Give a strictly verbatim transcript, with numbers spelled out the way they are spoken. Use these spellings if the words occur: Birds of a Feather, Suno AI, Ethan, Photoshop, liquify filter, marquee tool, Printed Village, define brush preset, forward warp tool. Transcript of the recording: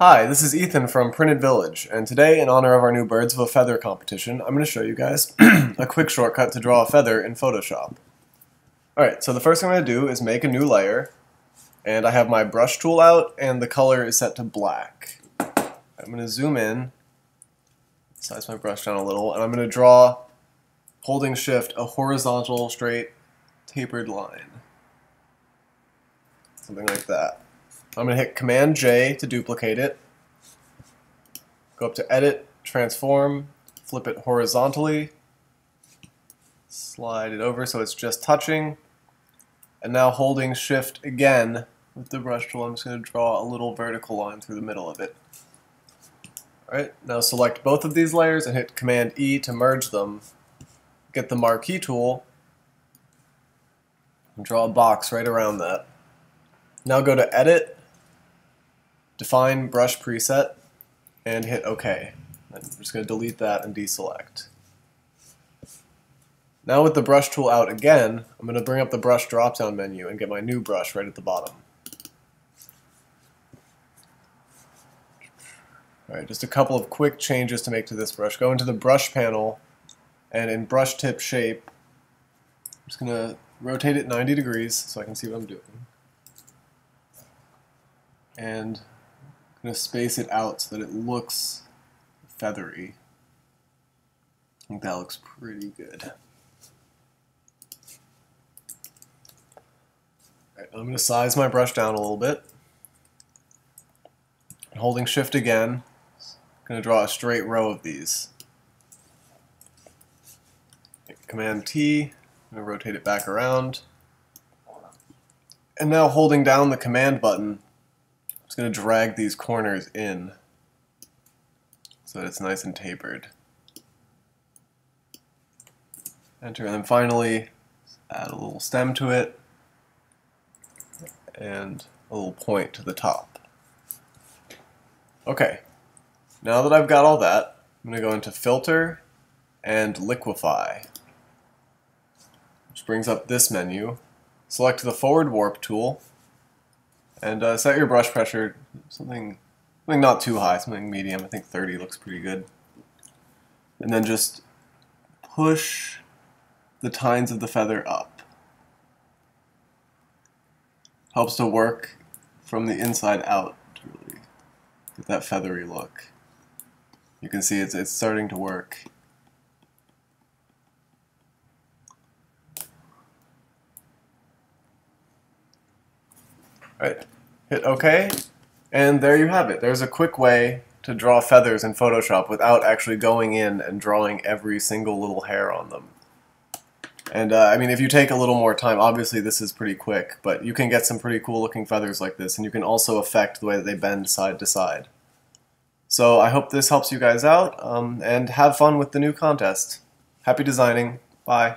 Hi, this is Ethan from Printed Village, and today, in honor of our new Birds of a Feather competition, I'm going to show you guys a quick shortcut to draw a feather in Photoshop. Alright, so the first thing I'm going to do is make a new layer, and I have my brush tool out, and the color is set to black. I'm going to zoom in, size my brush down a little, and I'm going to draw, holding shift, a horizontal, straight, tapered line. Something like that. I'm going to hit command J to duplicate it, go up to Edit, Transform, flip it horizontally, slide it over so it's just touching, and now holding Shift again with the brush tool, I'm just going to draw a little vertical line through the middle of it. Alright, now select both of these layers and hit command E to merge them, get the Marquee tool, and draw a box right around that. Now go to Edit, Define brush preset, and hit OK. I'm just going to delete that and deselect. Now with the brush tool out again, I'm going to bring up the brush drop-down menu and get my new brush right at the bottom. Alright, just a couple of quick changes to make to this brush. Go into the brush panel, and in brush tip shape, I'm just going to rotate it ninety degrees so I can see what I'm doing. And I'm going to space it out so that it looks feathery. I think that looks pretty good. Alright, I'm going to size my brush down a little bit. And holding shift again, I'm going to draw a straight row of these. command T, I'm going to rotate it back around. And now holding down the command button, I'm just going to drag these corners in so that it's nice and tapered. Enter, and then finally add a little stem to it and a little point to the top. Okay, now that I've got all that, I'm going to go into Filter and Liquify, which brings up this menu. Select the Forward Warp tool, and uh, set your brush pressure something, something not too high, something medium. I think thirty looks pretty good. And then just push the tines of the feather up. Helps to work from the inside out to really get that feathery look. You can see it's, it's starting to work. Alright, hit OK, and there you have it. There's a quick way to draw feathers in Photoshop without actually going in and drawing every single little hair on them. And uh, I mean, if you take a little more time, obviously this is pretty quick, but you can get some pretty cool looking feathers like this, and you can also affect the way that they bend side to side. So I hope this helps you guys out, um, and have fun with the new contest. Happy designing. Bye.